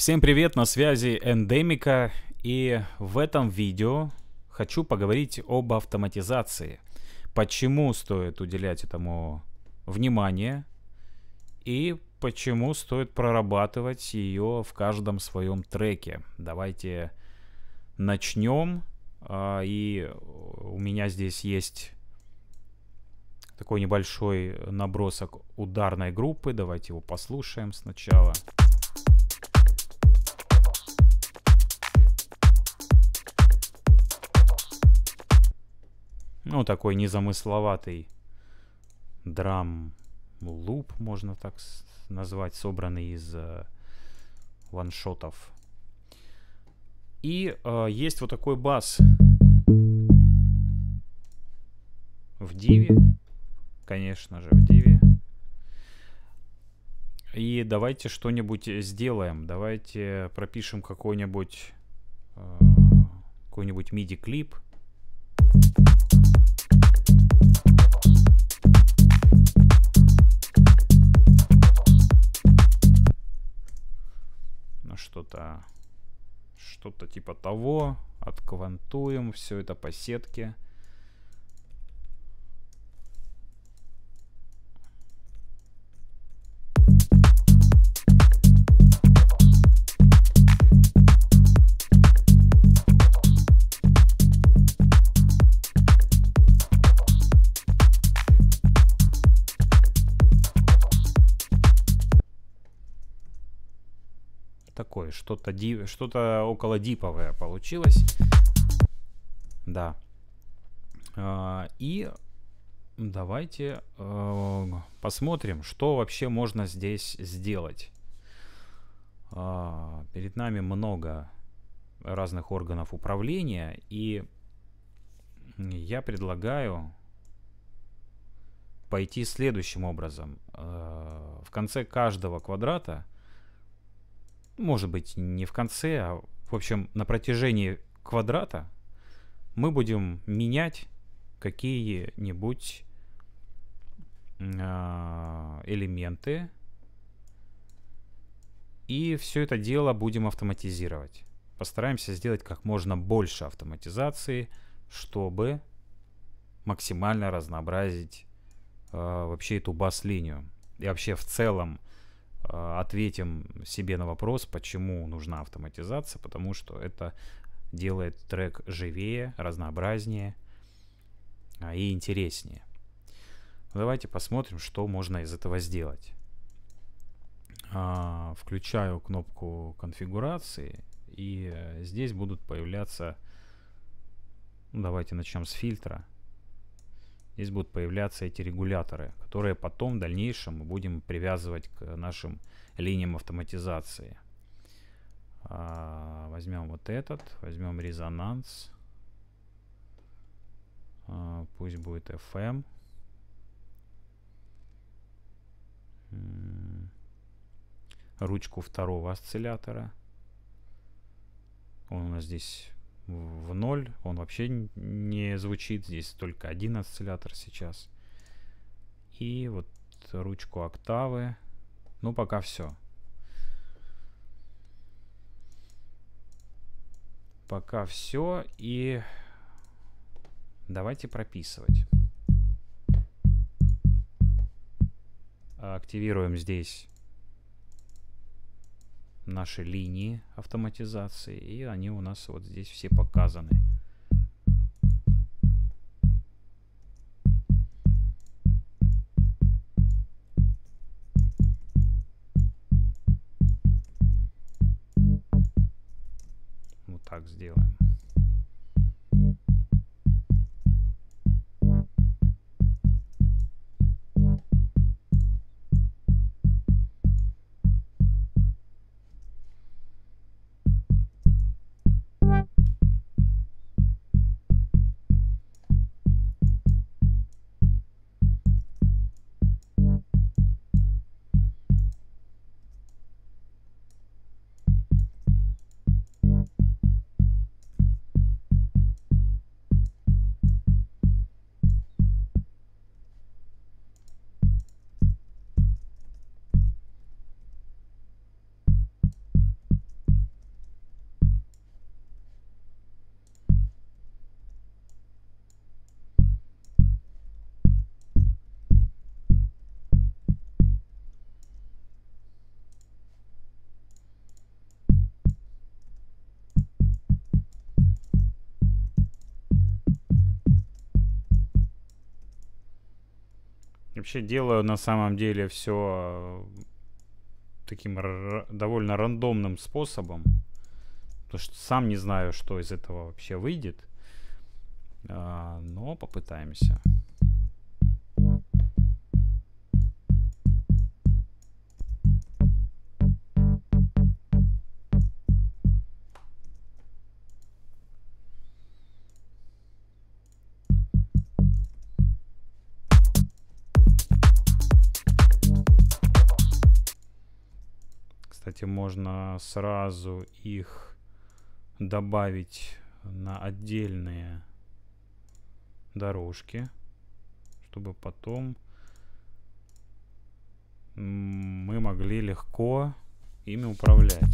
Всем привет, на связи Эндемика, и в этом видео хочу поговорить об автоматизации. Почему стоит уделять этому внимание и почему стоит прорабатывать ее в каждом своем треке. Давайте начнем. И у меня здесь есть такой небольшой набросок ударной группы. Давайте его послушаем сначала. Ну, такой незамысловатый драм-луп, можно так назвать, собранный из ваншотов. И есть вот такой бас в Диви, конечно же, в Диви. И давайте что-нибудь сделаем. Давайте пропишем какой-нибудь MIDI-клип. Что-то типа того. Отквантуем все это по сетке. Такое, что-то около диповое получилось. Да. И давайте посмотрим, что вообще можно здесь сделать. Перед нами много разных органов управления, и я предлагаю пойти следующим образом. В конце каждого квадрата, может быть, не в конце, а в общем на протяжении квадрата, мы будем менять какие-нибудь элементы, и все это дело будем автоматизировать. Постараемся сделать как можно больше автоматизации, чтобы максимально разнообразить вообще эту бас-линию. И вообще в целом ответим себе на вопрос, почему нужна автоматизация, потому что это делает трек живее, разнообразнее и интереснее. Давайте посмотрим, что можно из этого сделать. Включаю кнопку конфигурации, и здесь будут появляться, давайте начнем с фильтра. Здесь будут появляться эти регуляторы, которые потом в дальнейшем мы будем привязывать к нашим линиям автоматизации. Возьмем вот этот, возьмем резонанс. Пусть будет FM. Ручку второго осциллятора. Он у нас здесь в 0, он вообще не звучит, здесь только один осциллятор сейчас. И вот ручку октавы. Ну, пока все. Пока все, и давайте прописывать. Активируем здесь наши линии автоматизации, и они у нас вот здесь все показаны. Вот так сделаем. Вообще делаю на самом деле все таким довольно рандомным способом. Потому что сам не знаю, что из этого вообще выйдет. Но попытаемся. Кстати, можно сразу их добавить на отдельные дорожки, чтобы потом мы могли легко ими управлять.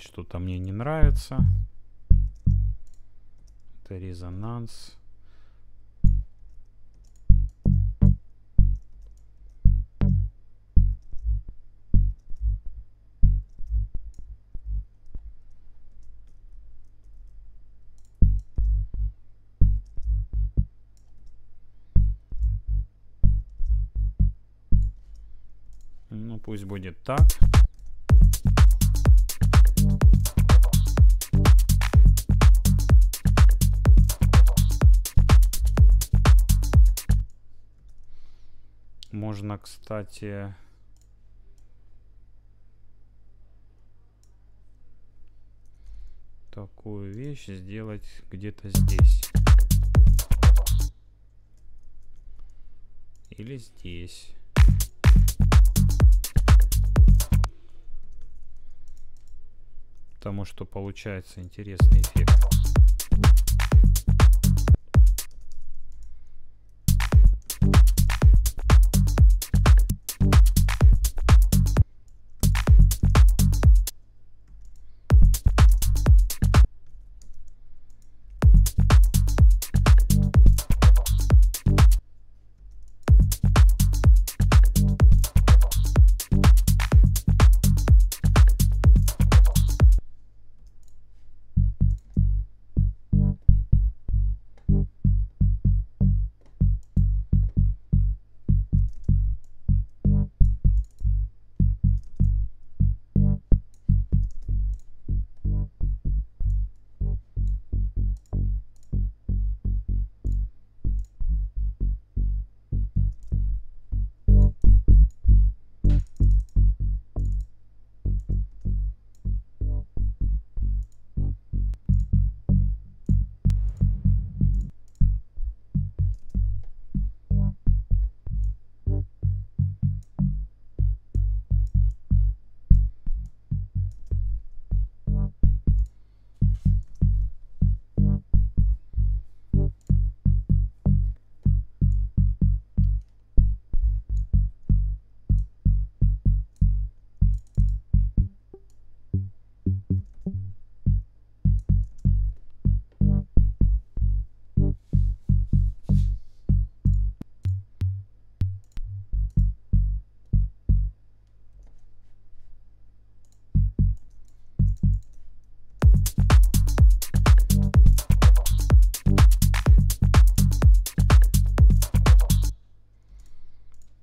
Что-то мне не нравится. Это резонанс. Ну, пусть будет так. Можно, кстати, такую вещь сделать где-то здесь. Или здесь. Потому что получается интересный эффект.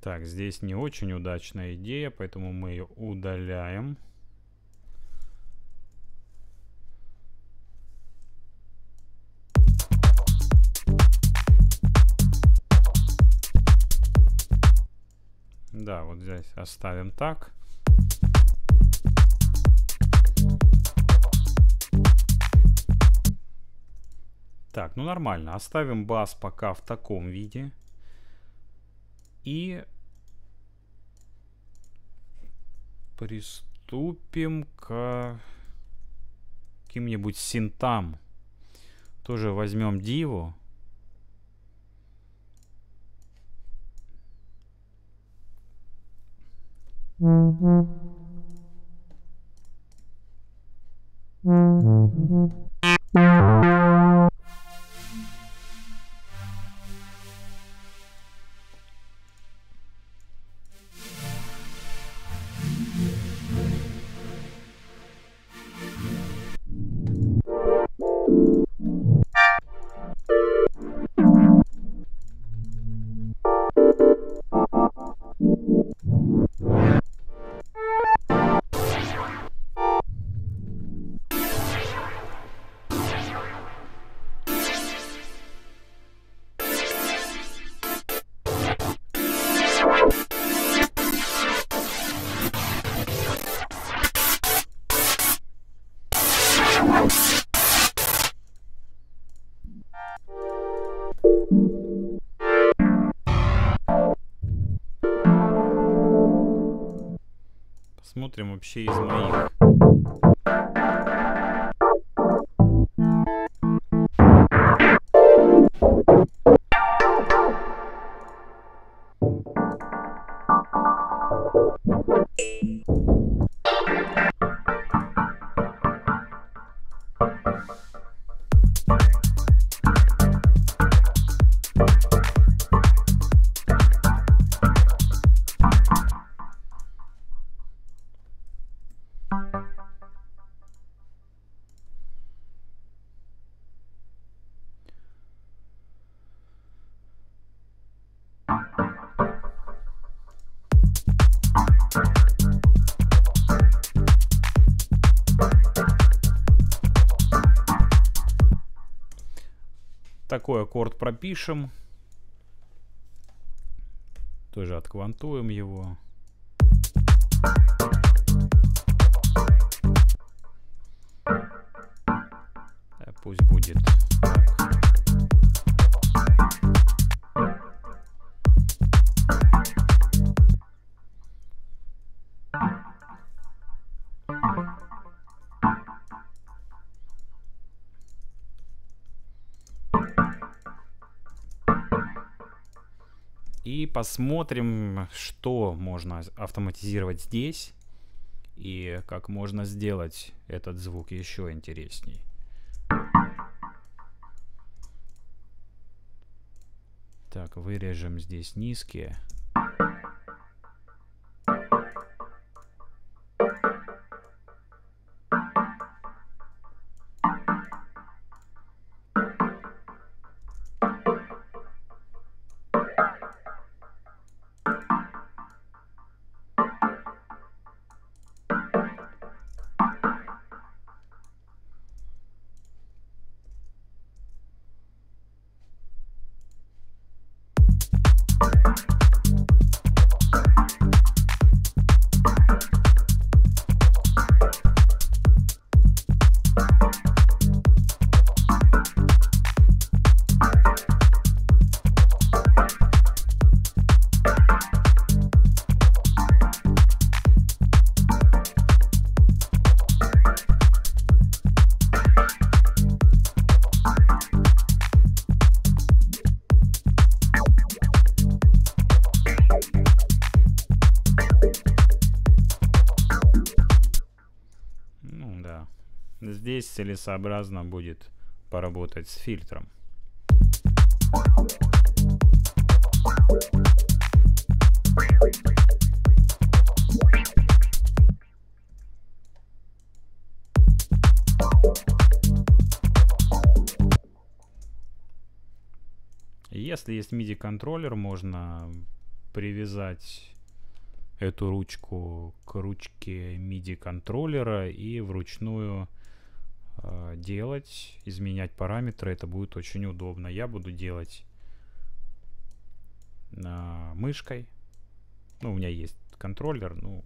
Так, здесь не очень удачная идея, поэтому мы ее удаляем. Да, вот здесь оставим так. Так, ну нормально. Оставим бас пока в таком виде. И приступим к каким-нибудь синтам. Тоже возьмем Диву. Смотрим вообще из моих. Такой аккорд пропишем, тоже отквантуем его. Да, пусть будет так. И посмотрим, что можно автоматизировать здесь и как можно сделать этот звук еще интересней. Так, вырежем здесь низкие. Здесь целесообразно будет поработать с фильтром. Если есть MIDI-контроллер, можно привязать эту ручку к ручке MIDI-контроллера и вручную делать, изменять параметры. Это будет очень удобно. Я буду делать мышкой. Ну, у меня есть контроллер, ну,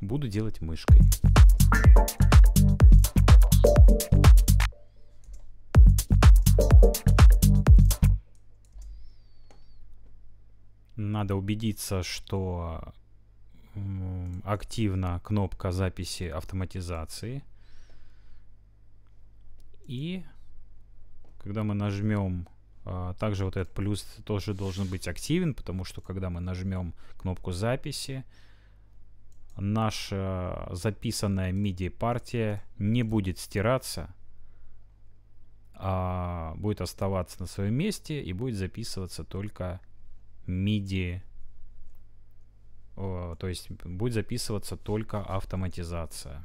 буду делать мышкой. надо убедиться, что активна кнопка записи автоматизации. И когда мы нажмем, также вот этот плюс тоже должен быть активен, потому что когда мы нажмем кнопку записи, наша записанная MIDI-партия не будет стираться, а будет оставаться на своем месте и будет записываться только MIDI, то есть будет записываться только автоматизация.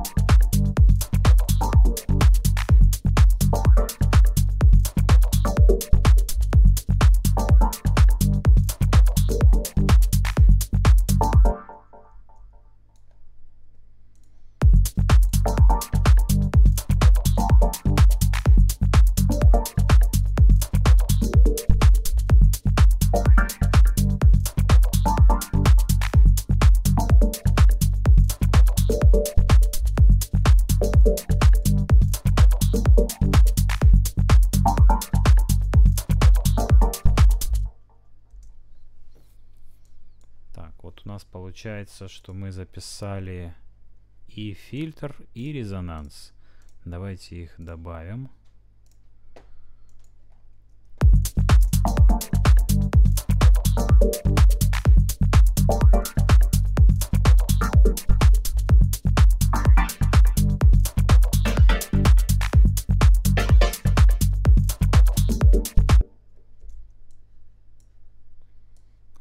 Получается, что мы записали и фильтр, и резонанс. Давайте их добавим.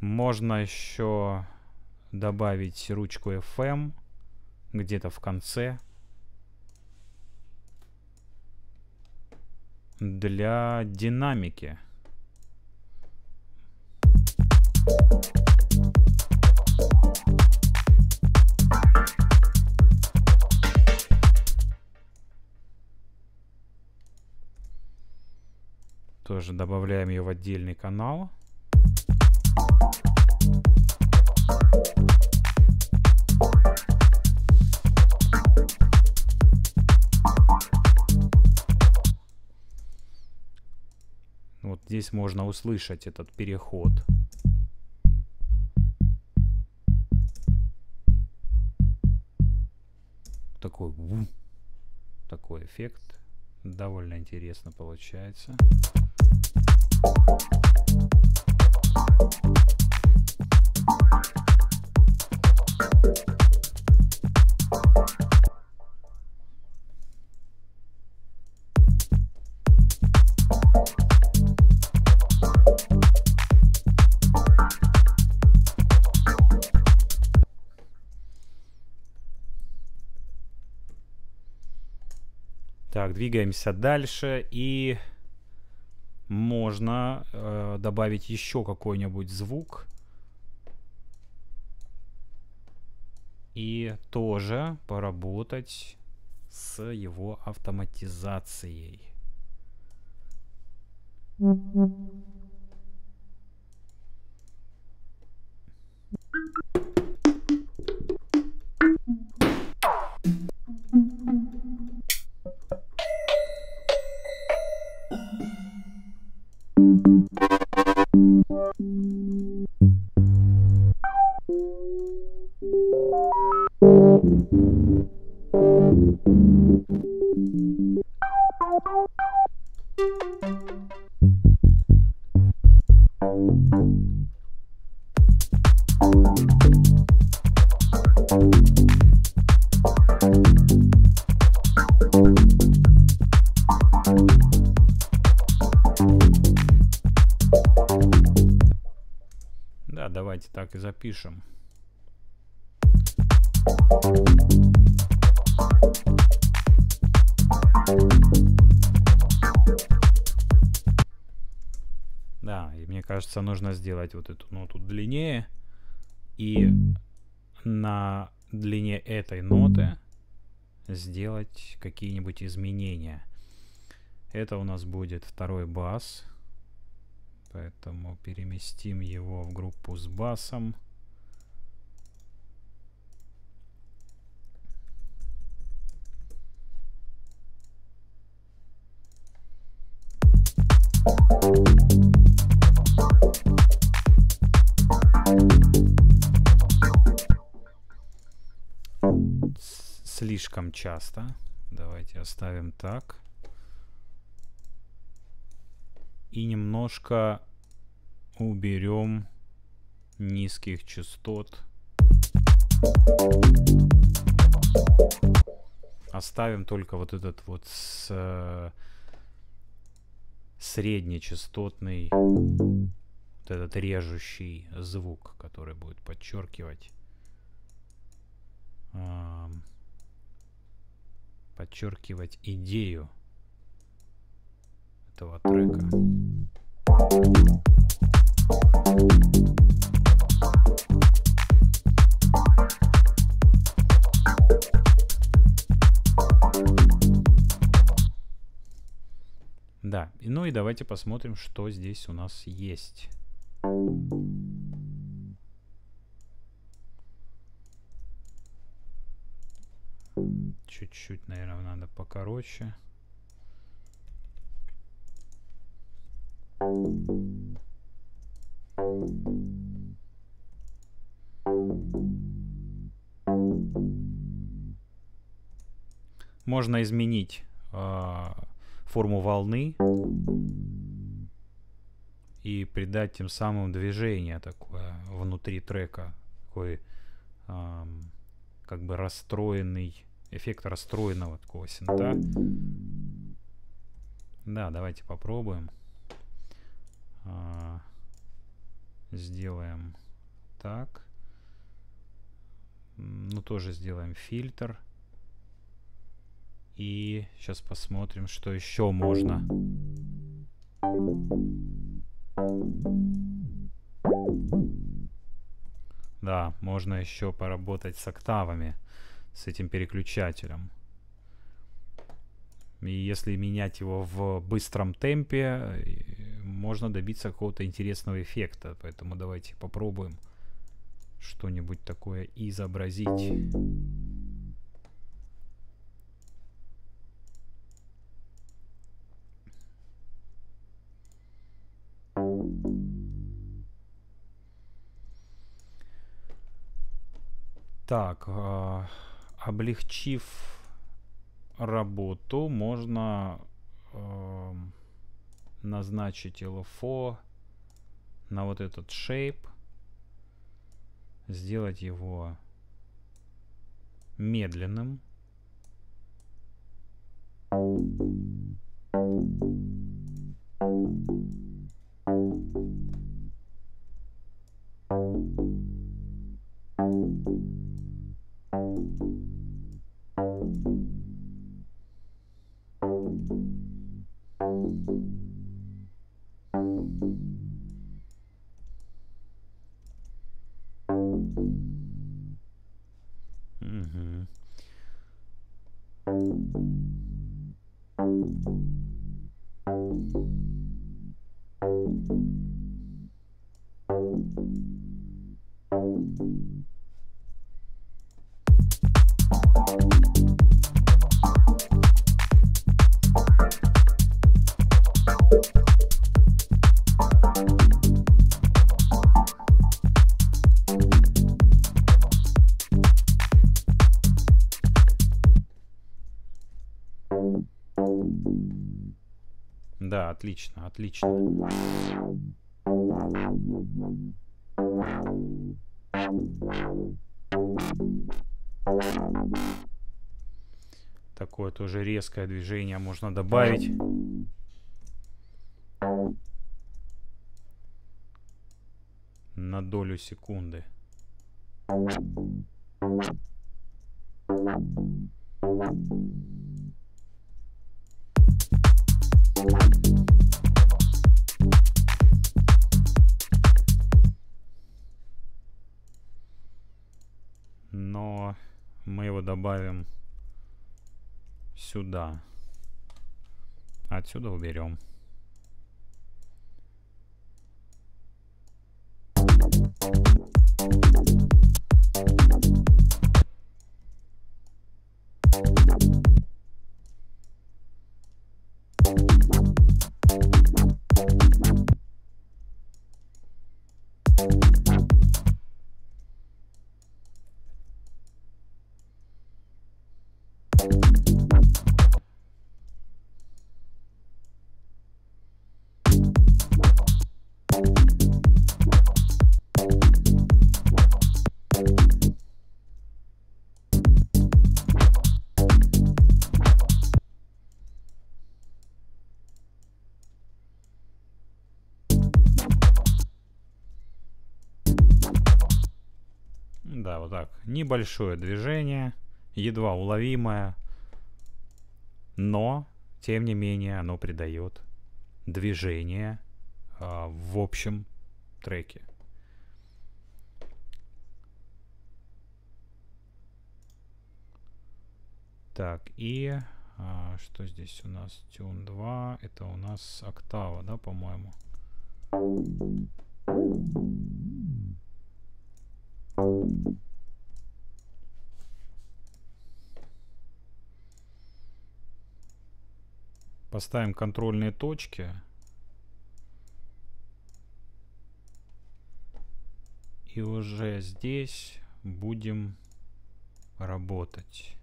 Можно еще добавить ручку FM где-то в конце для динамики. Тоже добавляем ее в отдельный канал. Вот здесь можно услышать этот переход. Такой, такой эффект. Довольно интересно получается. Так, двигаемся дальше, и можно добавить еще какой-нибудь звук. И тоже поработать с его автоматизацией. Да, давайте так и запишем. Да, и мне кажется, нужно сделать вот эту ноту длиннее. И на длине этой ноты сделать какие-нибудь изменения. Это у нас будет второй бас. Поэтому переместим его в группу с басом. слишком часто. Давайте оставим так. И немножко уберем низких частот. Оставим только вот этот вот среднечастотный, вот этот режущий звук, который будет подчеркивать идею этого трека. Да, ну и давайте посмотрим, что здесь у нас есть. Чуть-чуть, наверное, надо покороче. Можно изменить форму волны и придать тем самым движение такое внутри трека, такой как бы расстроенный эффект, расстроенного такого синта. Да, давайте попробуем. Сделаем так. Ну, тоже сделаем фильтр. И сейчас посмотрим, что еще можно. Да, можно еще поработать с октавами, с этим переключателем. И если менять его в быстром темпе, можно добиться какого-то интересного эффекта. Поэтому давайте попробуем что-нибудь такое изобразить. Так, облегчив работу, можно назначить LFO на вот этот шейп, сделать его медленным. Да, отлично, отлично. Такое тоже резкое движение можно добавить. На долю секунды. Но мы его добавим сюда. Отсюда уберем. Да, вот так. Небольшое движение, едва уловимое, но, тем не менее, оно придает движение в общем треке. Так, и что здесь у нас? Tune 2. Это у нас октава, да, по-моему? Поставим контрольные точки. И уже здесь будем работать.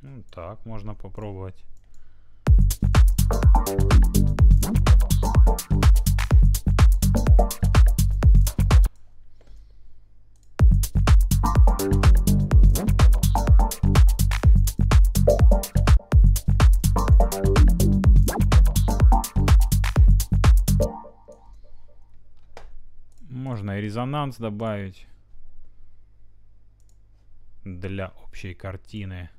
Ну, так можно попробовать. Можно и резонанс добавить для общей картины.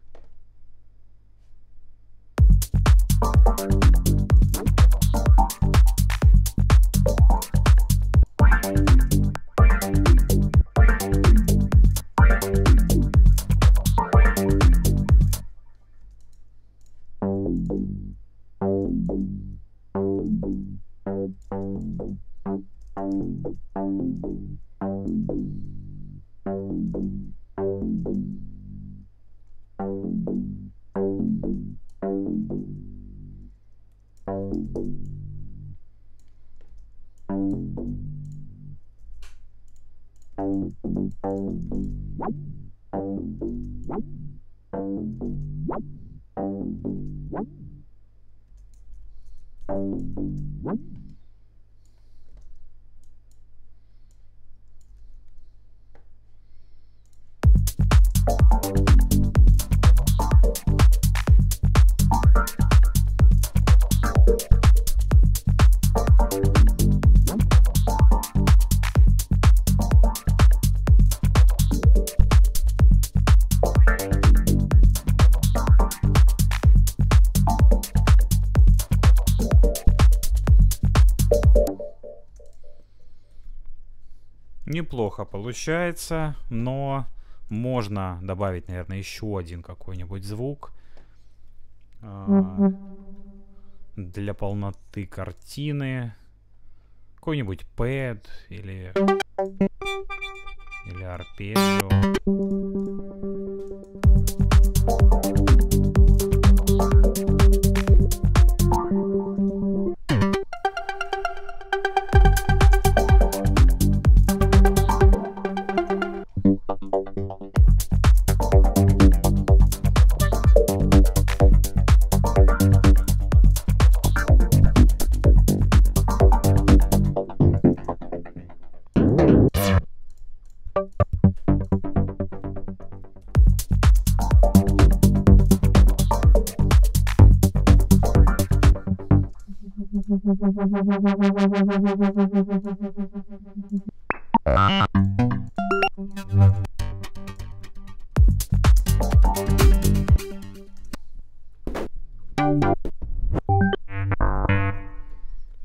Неплохо получается, но можно добавить, наверное, еще один какой-нибудь звук для полноты картины. Какой-нибудь пэд или арпеджио.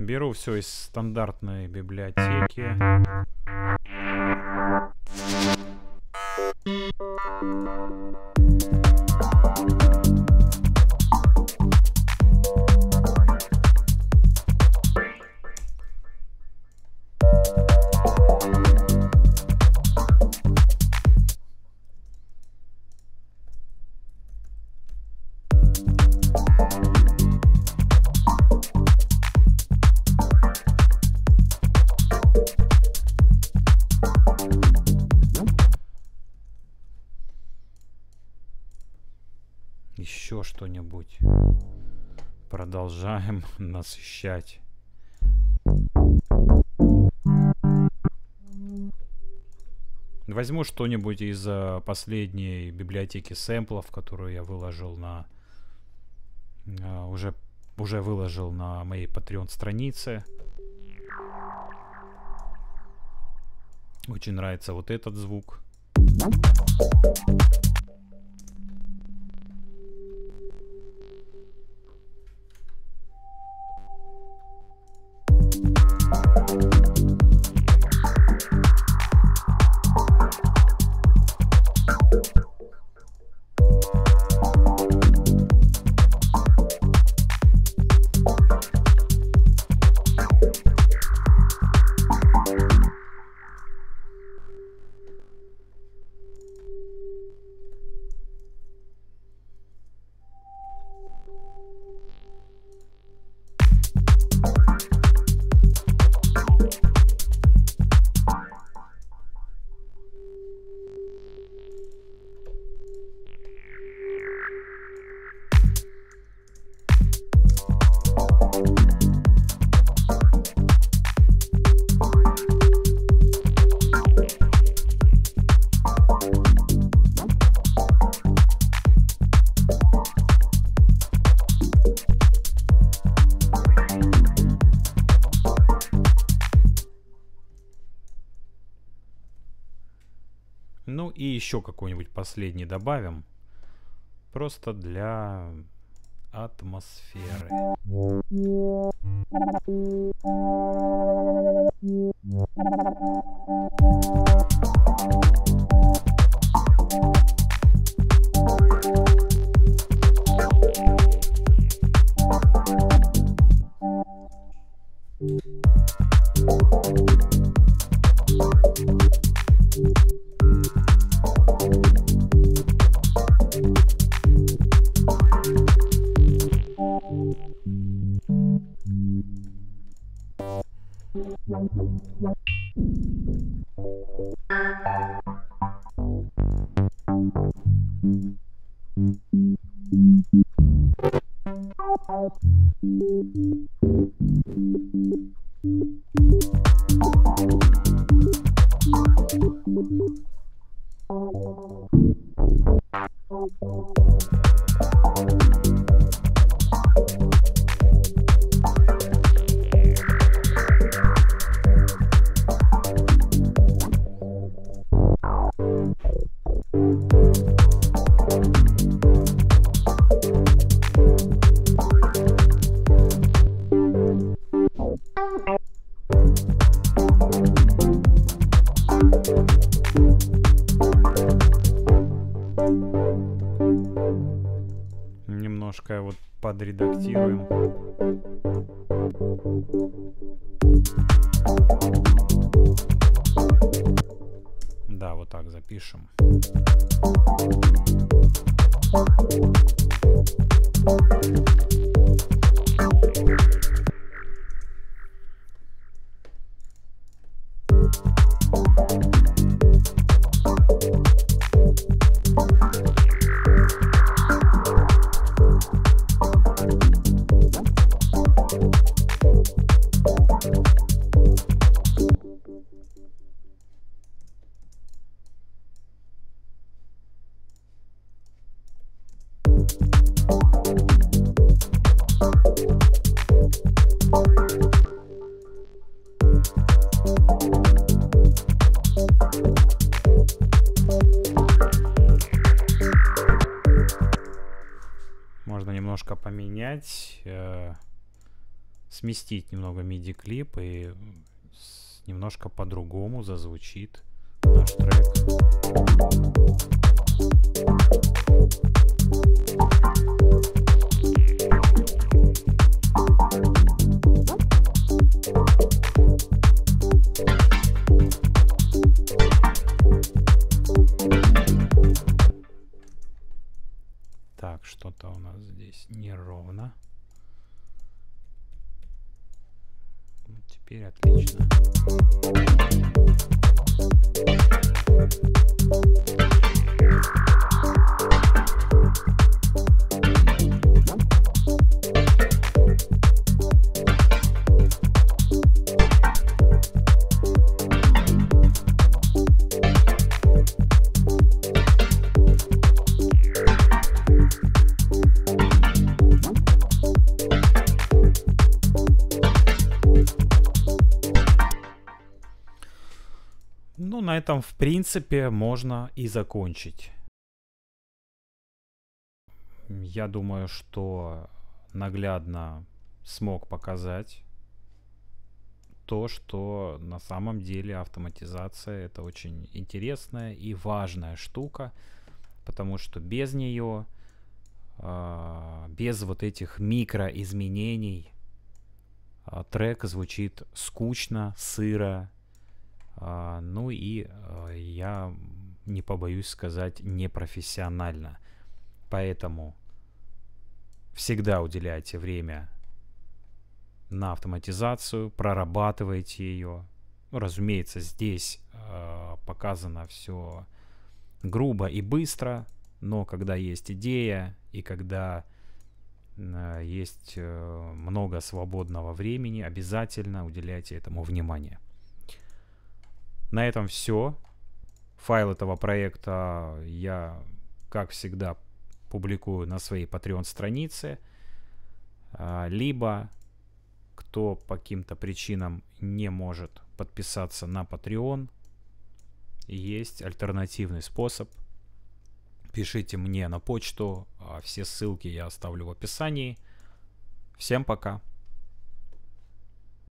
беру все из стандартной библиотеки. Что-нибудь. Продолжаем насыщать. Возьму что-нибудь из последней библиотеки сэмплов, которую я выложил на уже выложил на моей Patreon странице. Очень нравится вот этот звук. И еще какой-нибудь последний добавим, просто для атмосферы. Немножко вот подредактируем. Да, вот так запишем. Можно немножко поменять сместить немного MIDI-клип, и немножко по-другому зазвучит наш трек. Так, что-то у нас здесь неровно. Теперь отлично. На этом, в принципе, можно и закончить. Я думаю, что наглядно смог показать то, что на самом деле автоматизация — это очень интересная и важная штука, потому что без нее, без вот этих микроизменений, трек звучит скучно, сыро. Ну и я не побоюсь сказать, непрофессионально. Поэтому всегда уделяйте время на автоматизацию, прорабатывайте ее. Ну, разумеется, здесь показано все грубо и быстро, но когда есть идея и когда есть много свободного времени, обязательно уделяйте этому внимание. На этом все. Файл этого проекта я, как всегда, публикую на своей Patreon странице. Либо, кто по каким-то причинам не может подписаться на Patreon, есть альтернативный способ. Пишите мне на почту. Все ссылки я оставлю в описании. Всем пока.